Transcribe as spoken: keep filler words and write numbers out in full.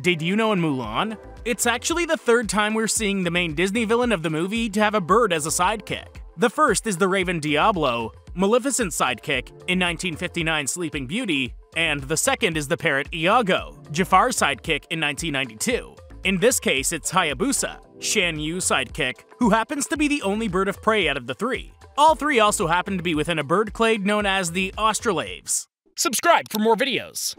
Did you know in Mulan, it's actually the third time we're seeing the main Disney villain of the movie to have a bird as a sidekick. The first is the raven Diablo, Maleficent's sidekick, in nineteen fifty-nine's Sleeping Beauty, and the second is the parrot Iago, Jafar's sidekick in nineteen ninety-two. In this case, it's Hayabusa, Shan Yu's sidekick, who happens to be the only bird of prey out of the three. All three also happen to be within a bird clade known as the Australaves. Subscribe for more videos!